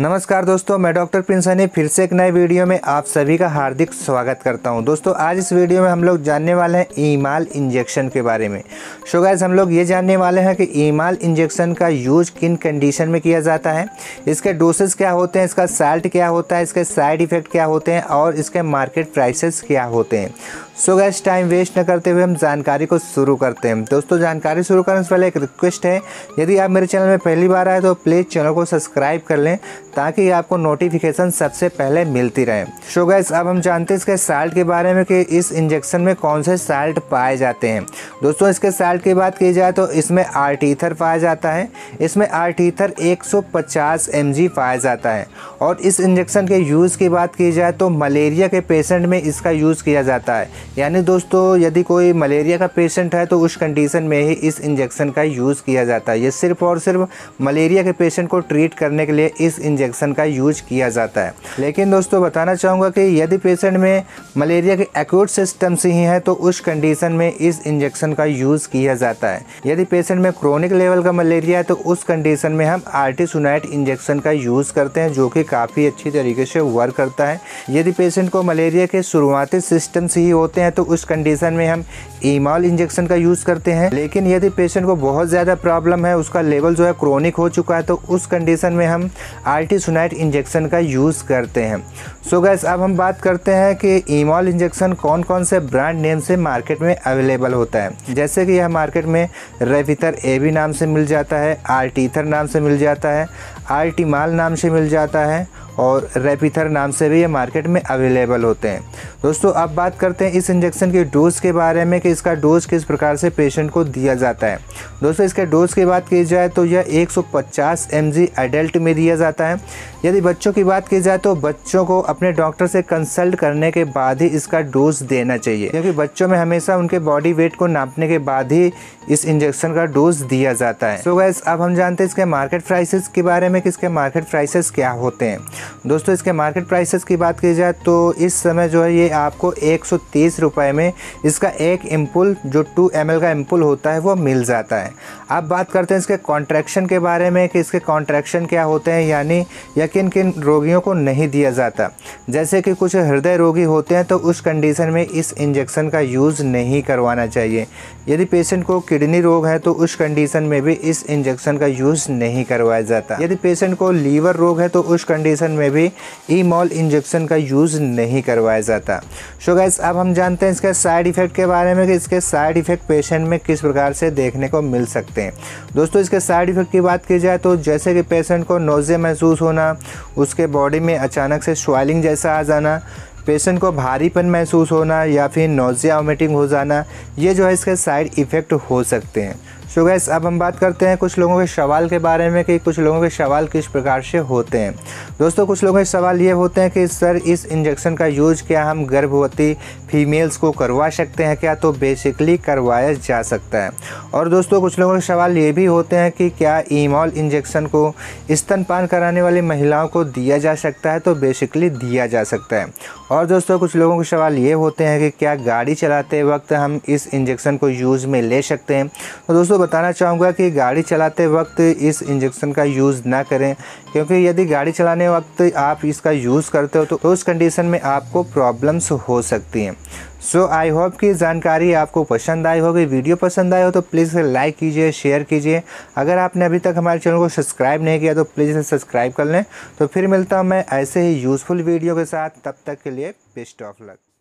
नमस्कार दोस्तों, मैं डॉक्टर प्रिंस साइनी फिर से एक नए वीडियो में आप सभी का हार्दिक स्वागत करता हूं। दोस्तों आज इस वीडियो में हम लोग जानने वाले हैं ईमाल इंजेक्शन के बारे में। सो गाइस हम लोग ये जानने वाले हैं कि ईमाल इंजेक्शन का यूज किन कंडीशन में किया जाता है, इसके डोसेज क्या होते हैं, इसका साल्ट क्या होता है, इसके साइड इफ़ेक्ट क्या होते हैं और इसके मार्केट प्राइसेस क्या होते हैं। सो गाइस टाइम वेस्ट न करते हुए हम जानकारी को शुरू करते हैं। दोस्तों जानकारी शुरू करने से पहले एक रिक्वेस्ट है, यदि आप मेरे चैनल में पहली बार आए तो प्लीज़ चैनल को सब्सक्राइब कर लें ताकि आपको नोटिफिकेशन सबसे पहले मिलती रहे। सो गाइस अब हम जानते हैं इसके साल्ट के बारे में कि इस इंजेक्शन में कौन से साल्ट पाए जाते हैं। दोस्तों इसके साल्ट की बात की जाए तो इसमें आर्टीथर पाया जाता है, इसमें आर्टीथर 150 mg पाया जाता है। और इस इंजेक्शन के यूज़ की बात की जाए तो मलेरिया के पेशेंट में इसका यूज़ किया जाता है। यानी दोस्तों यदि कोई मलेरिया का पेशेंट है तो उस कंडीशन में ही इस इंजेक्शन का यूज़ किया जाता है। ये सिर्फ़ और सिर्फ मलेरिया के पेशेंट को ट्रीट करने के लिए इस इंजेक्शन का यूज किया जाता है। लेकिन दोस्तों बताना चाहूँगा कि यदि पेशेंट में मलेरिया के एक्यूट सिस्टम से ही है तो उस कंडीशन में इस इंजेक्शन का यूज़ किया जाता है। यदि पेशेंट में क्रोनिक लेवल का मलेरिया है तो उस कंडीशन में हम आर्टीसुनेट इंजेक्शन का यूज़ करते हैं जो कि काफ़ी अच्छी तरीके से वर्क करता है। यदि पेशेंट को मलेरिया के शुरुआती सिस्टम से ही होते हैं तो उस कंडीशन में हम ईमाल इंजेक्शन का यूज़ करते हैं। लेकिन यदि पेशेंट को बहुत ज़्यादा प्रॉब्लम है, उसका लेवल जो है क्रोनिक हो चुका है, तो उस कंडीशन में हम आर्टीसुनेट इंजेक्शन का यूज़ करते हैं। सो गाइस अब हम बात करते हैं कि ईमाल इंजेक्शन कौन कौन से ब्रांड नेम से मार्केट में अवेलेबल होता है। जैसे कि यह मार्केट में रेपिथर एवी नाम से मिल जाता है, आर्टीथर नाम से मिल जाता है, आल्टीमाल नाम से मिल जाता है और रेपिथर नाम से भी ये मार्केट में अवेलेबल होते हैं। दोस्तों अब बात करते हैं इस इंजेक्शन के डोज के बारे में कि इसका डोज किस प्रकार से पेशेंट को दिया जाता है। दोस्तों इसके डोज की बात की जाए तो यह 150 mg एडल्ट में दिया जाता है। यदि बच्चों की बात की जाए तो बच्चों को अपने डॉक्टर से कंसल्ट करने के बाद ही इसका डोज देना चाहिए, क्योंकि बच्चों में हमेशा उनके बॉडी वेट को नापने के बाद ही इस इंजेक्शन का डोज दिया जाता है। सो गाइस अब हम जानते हैं इसके मार्केट प्राइसेस के बारे में कि इसके मार्केट प्राइसेस क्या होते हैं। दोस्तों इसके मार्केट प्राइसेस की बात की जाए तो इस समय जो है ये आपको 130 रुपए में इसका एक एम्पुल जो 2 ml का एम्पुल होता है वो मिल जाता है। अब बात करते हैं इसके कॉन्ट्रैक्शन के बारे में कि इसके कॉन्ट्रैक्शन क्या होते हैं, यानी या किन किन रोगियों को नहीं दिया जाता। जैसे कि कुछ हृदय रोगी होते हैं तो उस कंडीशन में इस इंजेक्शन का यूज़ नहीं करवाना चाहिए। यदि पेशेंट को किडनी रोग है तो उस कंडीशन में भी इस इंजेक्शन का यूज़ नहीं करवाया जाता। यदि पेशेंट को लीवर रोग है तो उस कंडीशन में भी ईमाल इंजेक्शन का यूज़ नहीं करवाया जाता। सो गाइस अब हम जानते हैं इसके साइड इफ़ेक्ट के बारे में कि इसके साइड इफ़ेक्ट पेशेंट में किस प्रकार से देखने को मिल सकते हैं। दोस्तों इसके साइड इफ़ेक्ट की बात की जाए तो जैसे कि पेशेंट को नोज़े महसूस होना, उसके बॉडी में अचानक से स्वालिंग जैसा आ जाना, पेशेंट को भारीपन महसूस होना या फिर नोज़िया वोमिटिंग हो जाना, ये जो है इसके साइड इफ़ेक्ट हो सकते हैं। सो गाइस अब हम बात करते हैं कुछ लोगों के सवाल के बारे में कि कुछ लोगों के सवाल किस प्रकार से होते हैं। दोस्तों कुछ लोगों के सवाल ये होते हैं कि सर इस इंजेक्शन का यूज़ क्या हम गर्भवती फीमेल्स को करवा सकते हैं क्या? तो बेसिकली करवाया जा सकता है। और दोस्तों कुछ लोगों के सवाल ये भी होते हैं कि क्या ईमाल इंजेक्शन को स्तनपान कराने वाली महिलाओं को दिया जा सकता है? तो बेसिकली दिया जा सकता है। और दोस्तों कुछ लोगों के सवाल ये होते हैं कि क्या गाड़ी चलाते वक्त हम इस इंजेक्शन को यूज़ में ले सकते हैं? तो दोस्तों बताना चाहूँगा कि गाड़ी चलाते वक्त इस इंजेक्शन का यूज़ ना करें, क्योंकि यदि गाड़ी चलाने वक्त आप इसका यूज़ करते हो तो उस कंडीशन में आपको प्रॉब्लम्स हो सकती हैं। सो आई होप कि जानकारी आपको पसंद आई होगी। वीडियो पसंद आई हो तो प्लीज़ लाइक कीजिए, शेयर कीजिए। अगर आपने अभी तक हमारे चैनल को सब्सक्राइब नहीं किया तो प्लीज़ इसे सब्सक्राइब कर लें। तो फिर मिलता हूँ मैं ऐसे ही यूज़फुल वीडियो के साथ, तब तक के लिए बेस्ट ऑफ लक।